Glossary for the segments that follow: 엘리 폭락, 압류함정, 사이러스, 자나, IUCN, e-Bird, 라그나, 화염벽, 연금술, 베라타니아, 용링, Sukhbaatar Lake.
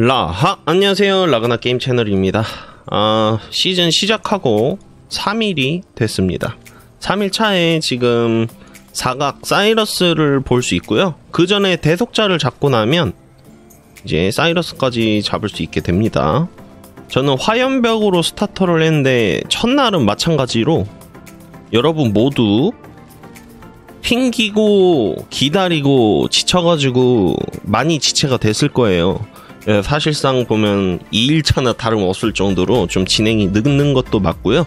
라하, 안녕하세요. 라그나 게임 채널입니다. 시즌 시작하고 3일이 됐습니다. 3일 차에 지금 사각 사이러스를 볼 수 있고요. 그 전에 대속자를 잡고 나면 이제 사이러스까지 잡을 수 있게 됩니다. 저는 화염벽으로 스타터를 했는데 첫날은 마찬가지로 여러분 모두 튕기고 기다리고 지쳐가지고 많이 지체가 됐을 거예요. 사실상 보면 2일차나 다름없을 정도로 좀 진행이 늦는 것도 맞고요.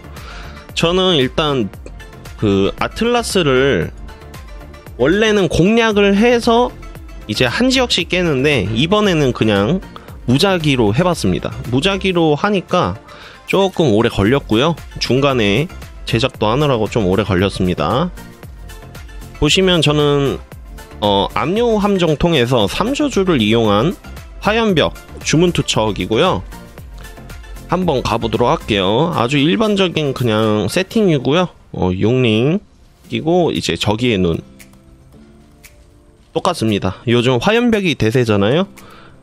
저는 일단 그 아틀라스를 원래는 공략을 해서 이제 한 지역씩 깨는데 이번에는 그냥 무작위로 해봤습니다. 무작위로 하니까 조금 오래 걸렸고요. 중간에 제작도 하느라고 좀 오래 걸렸습니다. 보시면 저는 압류함정 통해서 3조주를 이용한 화염벽 주문투척이고요. 한번 가보도록 할게요. 아주 일반적인 그냥 세팅이고요. 용링 끼고 이제 저기의 눈 똑같습니다. 요즘 화염벽이 대세잖아요.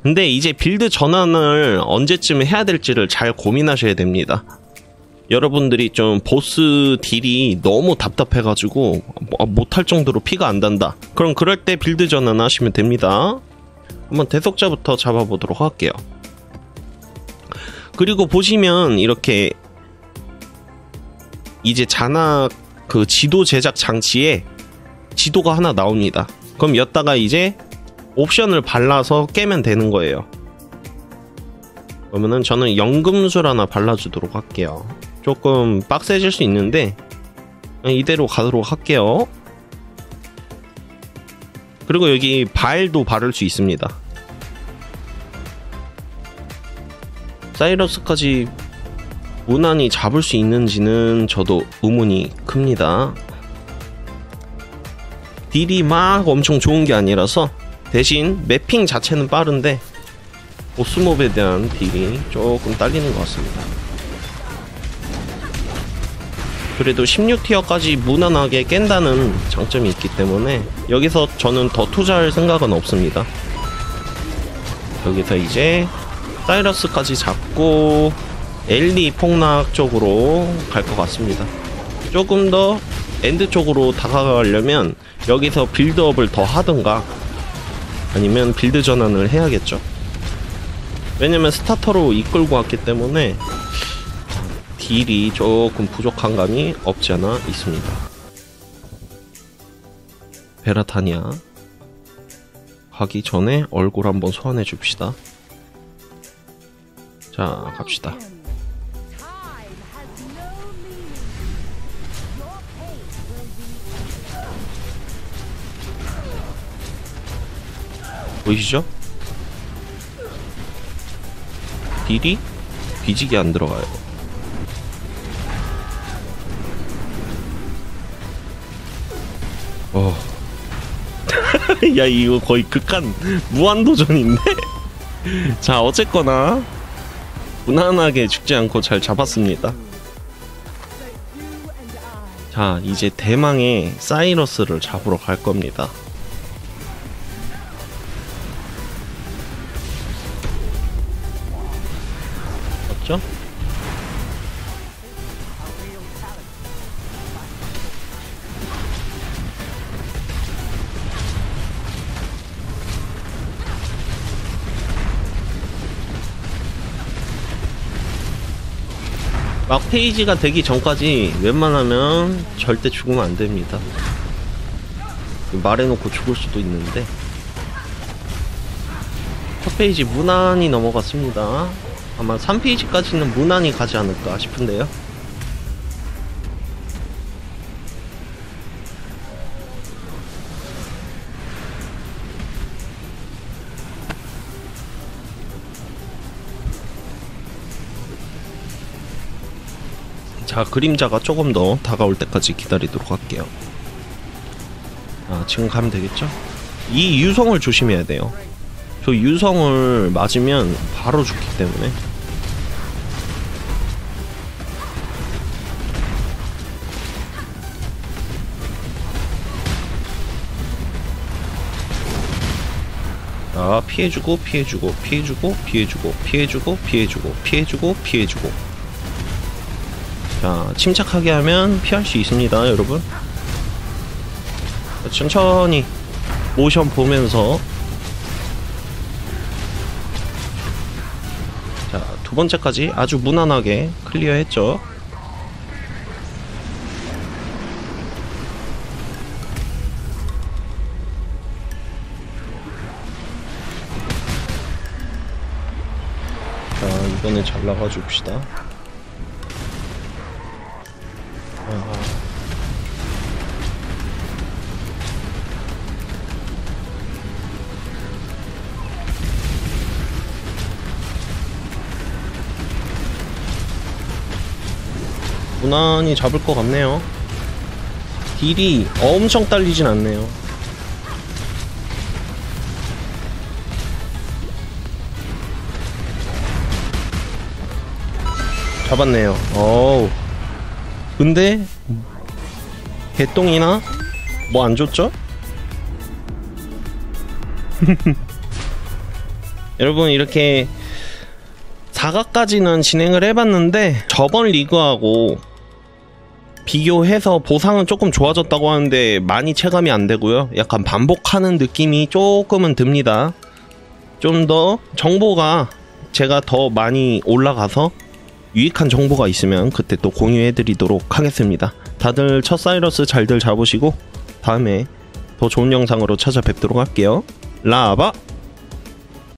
근데 이제 빌드 전환을 언제쯤 해야 될지를 잘 고민하셔야 됩니다. 여러분들이 좀 보스 딜이 너무 답답해가지고 못할 정도로 피가 안 단다. 그럼 그럴 때 빌드 전환 하시면 됩니다. 한번 대속자부터 잡아보도록 할게요. 그리고 보시면 이렇게 이제 자나 그 지도 제작 장치에 지도가 하나 나옵니다. 그럼 여기다가 이제 옵션을 발라서 깨면 되는 거예요. 그러면은 저는 연금술 하나 발라주도록 할게요. 조금 빡세질 수 있는데 이대로 가도록 할게요. 그리고 여기 발도 바를 수 있습니다. 사이러스까지 무난히 잡을 수 있는지는 저도 의문이 큽니다. 딜이 막 엄청 좋은 게 아니라서 대신 매핑 자체는 빠른데 보스몹에 대한 딜이 조금 딸리는 것 같습니다. 그래도 16티어까지 무난하게 깬다는 장점이 있기 때문에 여기서 저는 더 투자할 생각은 없습니다. 여기서 이제 사이러스까지 잡고 엘리 폭락 쪽으로 갈 것 같습니다. 조금 더 엔드 쪽으로 다가가려면 여기서 빌드업을 더 하든가 아니면 빌드 전환을 해야겠죠. 왜냐면 스타터로 이끌고 왔기 때문에 딜이 조금 부족한 감이 없지 않아 있습니다. 베라타니아 가기 전에 얼굴 한번 소환해 줍시다. 자, 갑시다. 보이시죠? 딜이 뒤지게 안 들어가요. 야, 이거 거의 극한 무한도전인데? 자, 어쨌거나 무난하게 죽지 않고 잘 잡았습니다. 자, 이제 대망의 사이러스를 잡으러 갈 겁니다. 맞죠? 막 페이지가 되기 전까지 웬만하면 절대 죽으면 안 됩니다. 말해놓고 죽을 수도 있는데 첫 페이지 무난히 넘어갔습니다. 아마 3페이지까지는 무난히 가지 않을까 싶은데요. 자, 그림자가 조금 더 다가올 때까지 기다리도록 할게요. 아, 지금 가면 되겠죠? 이 유성을 조심해야 돼요. 저 유성을 맞으면 바로 죽기 때문에. 아, 자, 피해주고 피해주고 피해주고 피해주고 피해주고 피해주고 피해주고 피해주고. 자, 침착하게 하면 피할 수 있습니다, 여러분. 천천히 모션 보면서. 자, 두 번째까지 아주 무난하게 클리어했죠. 자, 이번엔 잘 나가줍시다. 무난히 잡을 것 같네요. 딜이 엄청 딸리진 않네요. 잡았네요. 어우. 근데 개똥이나 뭐 안 줬죠? 여러분, 이렇게 4가까지는 진행을 해봤는데 저번 리그하고 비교해서 보상은 조금 좋아졌다고 하는데 많이 체감이 안 되고요. 약간 반복하는 느낌이 조금은 듭니다. 좀 더 정보가 제가 더 많이 올라가서 유익한 정보가 있으면 그때 또 공유해드리도록 하겠습니다. 다들 첫 사이러스 잘들 잡으시고 다음에 더 좋은 영상으로 찾아뵙도록 할게요. 라바!